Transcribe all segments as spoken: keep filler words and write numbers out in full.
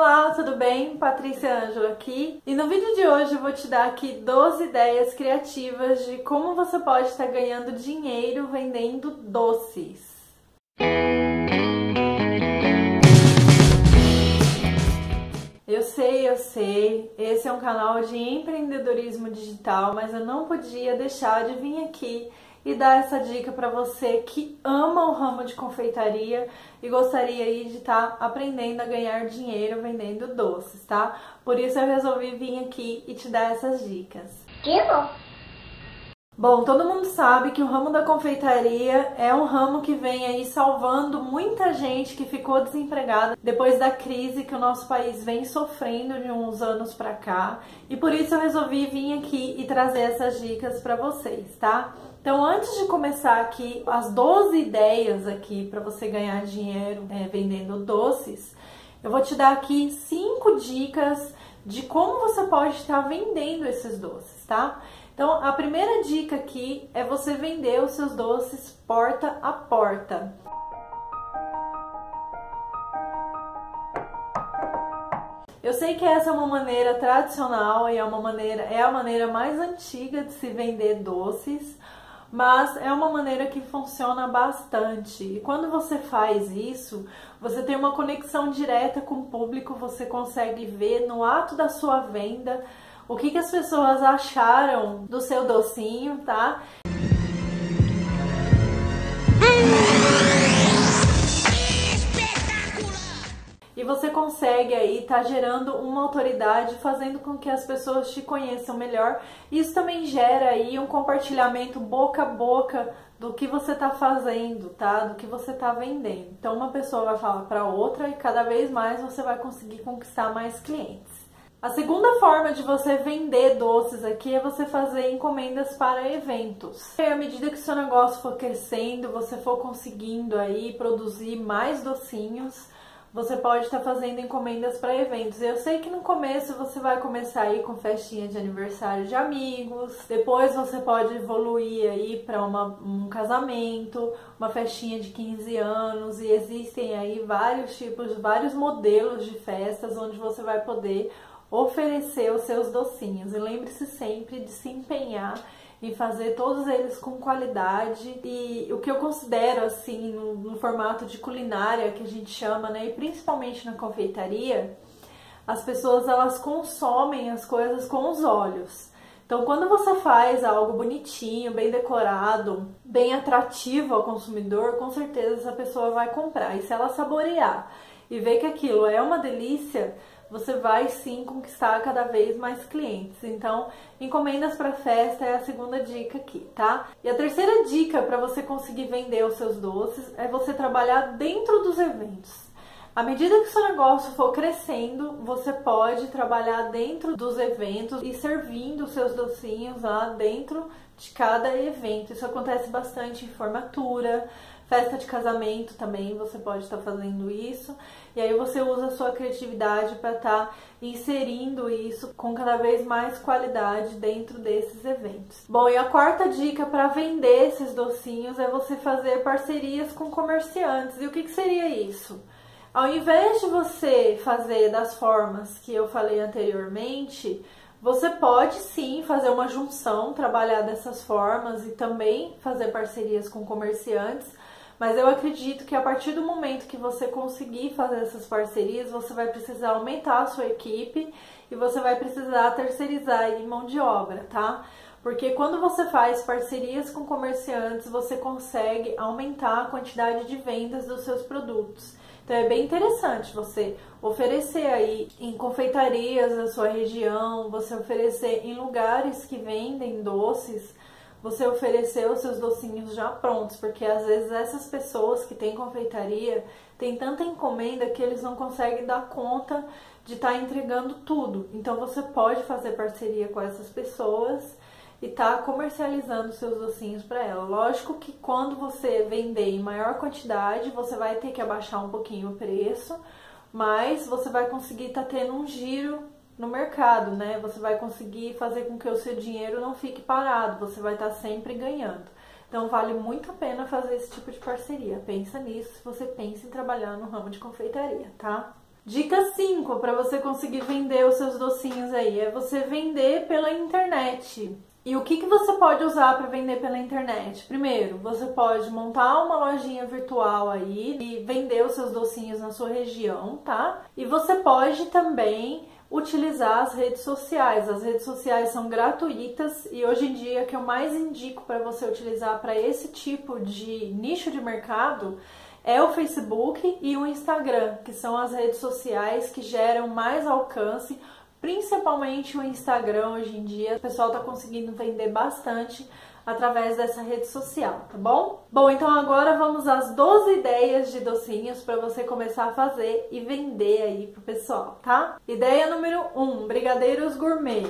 Olá, tudo bem? Patrícia Angelo aqui. E no vídeo de hoje eu vou te dar aqui doze ideias criativas de como você pode estar ganhando dinheiro vendendo doces. Eu sei, eu sei, esse é um canal de empreendedorismo digital, mas eu não podia deixar de vir aqui e dar essa dica para você que ama o ramo de confeitaria e gostaria aí de estar tá aprendendo a ganhar dinheiro vendendo doces, tá? Por isso eu resolvi vir aqui e te dar essas dicas. Que bom! Bom, todo mundo sabe que o ramo da confeitaria é um ramo que vem aí salvando muita gente que ficou desempregada depois da crise que o nosso país vem sofrendo de uns anos pra cá. E por isso eu resolvi vir aqui e trazer essas dicas pra vocês, tá? Então, antes de começar aqui as doze ideias aqui pra você ganhar dinheiro é, vendendo doces, eu vou te dar aqui cinco dicas de como você pode estar vendendo esses doces, tá? Então, a primeira dica aqui é você vender os seus doces porta a porta. Eu sei que essa é uma maneira tradicional e é uma maneira é a maneira mais antiga de se vender doces, mas é uma maneira que funciona bastante. E quando você faz isso, você tem uma conexão direta com o público, você consegue ver no ato da sua venda o que que as pessoas acharam do seu docinho, tá? E você consegue aí tá gerando uma autoridade, fazendo com que as pessoas te conheçam melhor. Isso também gera aí um compartilhamento boca a boca do que você tá fazendo, tá? Do que você tá vendendo. Então uma pessoa vai falar para outra e cada vez mais você vai conseguir conquistar mais clientes. A segunda forma de você vender doces aqui é você fazer encomendas para eventos. E à medida que o seu negócio for crescendo, você for conseguindo aí produzir mais docinhos, você pode estar fazendo encomendas para eventos. Eu sei que no começo você vai começar aí com festinha de aniversário de amigos, depois você pode evoluir aí para um casamento, uma festinha de quinze anos, e existem aí vários tipos, vários modelos de festas onde você vai poder oferecer os seus docinhos. E lembre-se sempre de se empenhar em fazer todos eles com qualidade. E o que eu considero assim no, no formato de culinária que a gente chama, né, e principalmente na confeitaria, as pessoas elas consomem as coisas com os olhos. Então quando você faz algo bonitinho, bem decorado, bem atrativo ao consumidor, com certeza essa pessoa vai comprar. E se ela saborear e ver que aquilo é uma delícia, você vai sim conquistar cada vez mais clientes. Então, encomendas para festa é a segunda dica aqui, tá? E a terceira dica para você conseguir vender os seus doces é você trabalhar dentro dos eventos. À medida que o seu negócio for crescendo, você pode trabalhar dentro dos eventos e servindo os seus docinhos lá dentro de cada evento. Isso acontece bastante em formatura, festa de casamento também, você pode estar fazendo isso. E aí você usa a sua criatividade para estar inserindo isso com cada vez mais qualidade dentro desses eventos. Bom, e a quarta dica para vender esses docinhos é você fazer parcerias com comerciantes. E o que que seria isso? Ao invés de você fazer das formas que eu falei anteriormente, você pode sim fazer uma junção, trabalhar dessas formas e também fazer parcerias com comerciantes, mas eu acredito que a partir do momento que você conseguir fazer essas parcerias, você vai precisar aumentar a sua equipe e você vai precisar terceirizar aí mão de obra, tá? Porque quando você faz parcerias com comerciantes, você consegue aumentar a quantidade de vendas dos seus produtos. Então é bem interessante você oferecer aí em confeitarias da sua região, você oferecer em lugares que vendem doces, você oferecer os seus docinhos já prontos, porque às vezes essas pessoas que têm confeitaria têm tanta encomenda que eles não conseguem dar conta de estar entregando tudo. Então você pode fazer parceria com essas pessoas e tá comercializando seus docinhos para ela. Lógico que quando você vender em maior quantidade, você vai ter que abaixar um pouquinho o preço, mas você vai conseguir estar tá tendo um giro no mercado, né? Você vai conseguir fazer com que o seu dinheiro não fique parado, você vai estar tá sempre ganhando. Então vale muito a pena fazer esse tipo de parceria. Pensa nisso se você pensa em trabalhar no ramo de confeitaria, tá? Dica cinco para você conseguir vender os seus docinhos aí, é você vender pela internet. E o que, que você pode usar para vender pela internet? Primeiro, você pode montar uma lojinha virtual aí e vender os seus docinhos na sua região, tá? E você pode também utilizar as redes sociais. As redes sociais são gratuitas e hoje em dia que eu mais indico para você utilizar para esse tipo de nicho de mercado é o Facebook e o Instagram, que são as redes sociais que geram mais alcance. Principalmente o Instagram hoje em dia, o pessoal tá conseguindo vender bastante através dessa rede social, tá bom? Bom, então agora vamos às doze ideias de docinhos para você começar a fazer e vender aí pro pessoal, tá? Ideia número um, brigadeiros gourmet.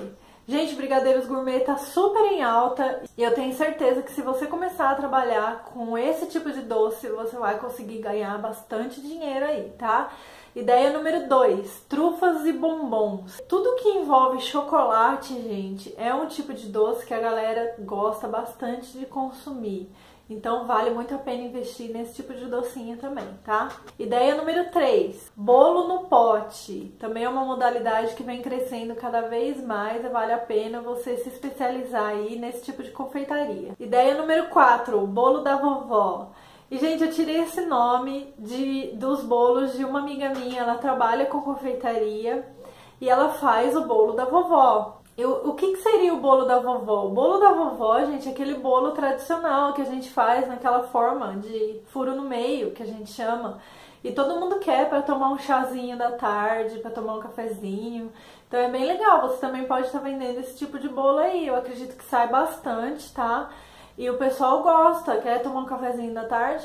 Gente, brigadeiros gourmet tá super em alta e eu tenho certeza que se você começar a trabalhar com esse tipo de doce, você vai conseguir ganhar bastante dinheiro aí, tá? Ideia número dois, trufas e bombons. Tudo que envolve chocolate, gente, é um tipo de doce que a galera gosta bastante de consumir. Então vale muito a pena investir nesse tipo de docinho também, tá? Ideia número três, bolo no pote. Também é uma modalidade que vem crescendo cada vez mais e vale a pena você se especializar aí nesse tipo de confeitaria. Ideia número quatro, o bolo da vovó. E, gente, eu tirei esse nome de, dos bolos de uma amiga minha. Ela trabalha com confeitaria e ela faz o bolo da vovó. Eu, o que, que seria o bolo da vovó? O bolo da vovó, gente, é aquele bolo tradicional que a gente faz naquela forma de furo no meio, que a gente chama. E todo mundo quer para tomar um chazinho da tarde, para tomar um cafezinho. Então é bem legal, você também pode estar vendendo esse tipo de bolo aí. Eu acredito que sai bastante, tá? E o pessoal gosta, quer tomar um cafezinho da tarde?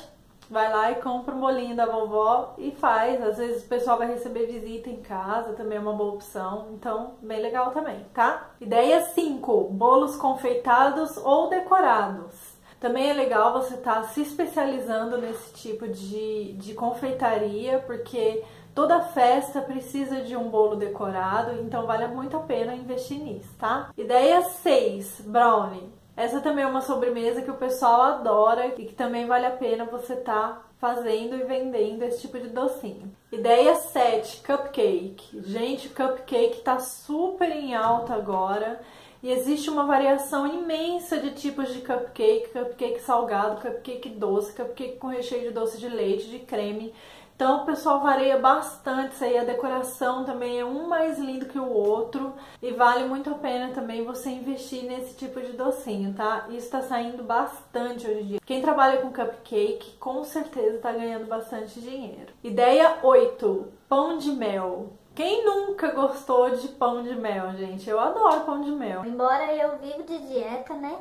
Vai lá e compra um bolinho da vovó e faz. Às vezes o pessoal vai receber visita em casa, também é uma boa opção. Então, bem legal também, tá? Ideia cinco, bolos confeitados ou decorados. Também é legal você estar se especializando nesse tipo de, de confeitaria, porque toda festa precisa de um bolo decorado, então vale muito a pena investir nisso, tá? Ideia seis, brownie. Essa também é uma sobremesa que o pessoal adora e que também vale a pena você tá fazendo e vendendo esse tipo de docinho. Ideia sete, cupcake. Gente, cupcake tá super em alta agora e existe uma variação imensa de tipos de cupcake, cupcake salgado, cupcake doce, cupcake com recheio de doce de leite, de creme. Então o pessoal varia bastante isso aí, a decoração também é um mais lindo que o outro e vale muito a pena também você investir nesse tipo de docinho, tá? Isso tá saindo bastante hoje em dia. Quem trabalha com cupcake com certeza tá ganhando bastante dinheiro. Ideia oito, pão de mel. Quem nunca gostou de pão de mel, gente? Eu adoro pão de mel. Embora eu vivo de dieta, né?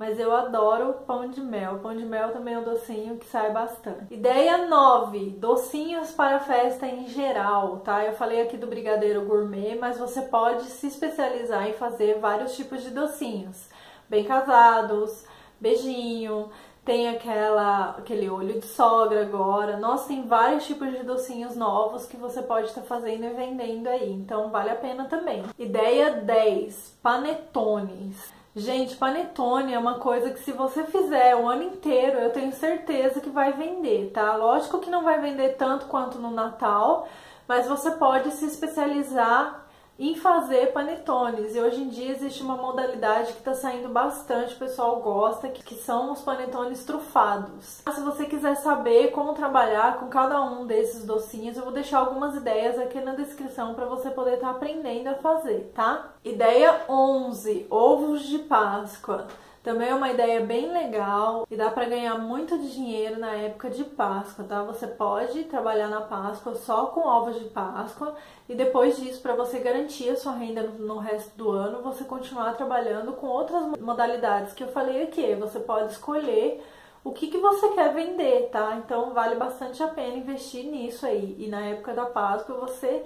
Mas eu adoro pão de mel. Pão de mel também é um docinho que sai bastante. Ideia nove, docinhos para festa em geral, tá? Eu falei aqui do brigadeiro gourmet, mas você pode se especializar em fazer vários tipos de docinhos. Bem casados, beijinho, tem aquela, aquele olho de sogra agora. Nossa, tem vários tipos de docinhos novos que você pode estar fazendo e vendendo aí. Então vale a pena também. Ideia dez, panetones. Gente, panetone é uma coisa que se você fizer o ano inteiro, eu tenho certeza que vai vender, tá? Lógico que não vai vender tanto quanto no Natal, mas você pode se especializar em fazer panetones. E hoje em dia existe uma modalidade que tá saindo bastante, o pessoal gosta, que são os panetones trufados. Se você quiser saber como trabalhar com cada um desses docinhos, eu vou deixar algumas ideias aqui na descrição para você poder estar aprendendo a fazer, tá? Ideia onze, ovos de Páscoa. Também é uma ideia bem legal e dá para ganhar muito dinheiro na época de Páscoa, tá? Você pode trabalhar na Páscoa só com ovos de Páscoa e depois disso, para você garantir a sua renda no resto do ano, você continuar trabalhando com outras modalidades que eu falei aqui. Você pode escolher o que, que você quer vender, tá? Então vale bastante a pena investir nisso aí e na época da Páscoa você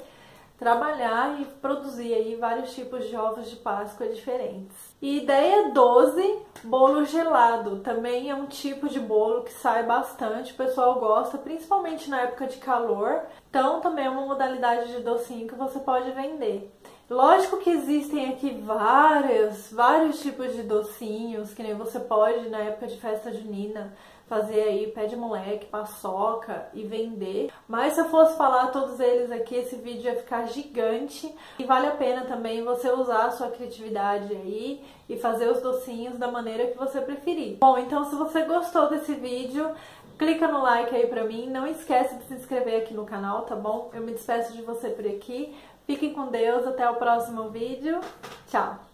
trabalhar e produzir aí vários tipos de ovos de Páscoa diferentes. E ideia doze, bolo gelado. Também é um tipo de bolo que sai bastante, o pessoal gosta, principalmente na época de calor. Então também é uma modalidade de docinho que você pode vender. Lógico que existem aqui vários, vários tipos de docinhos, que nem você pode, na época de festa junina, fazer aí pé de moleque, paçoca e vender. Mas se eu fosse falar todos eles aqui, esse vídeo ia ficar gigante. E vale a pena também você usar a sua criatividade aí e fazer os docinhos da maneira que você preferir. Bom, então se você gostou desse vídeo, clica no like aí pra mim. Não esquece de se inscrever aqui no canal, tá bom? Eu me despeço de você por aqui. Fiquem com Deus, até o próximo vídeo. Tchau!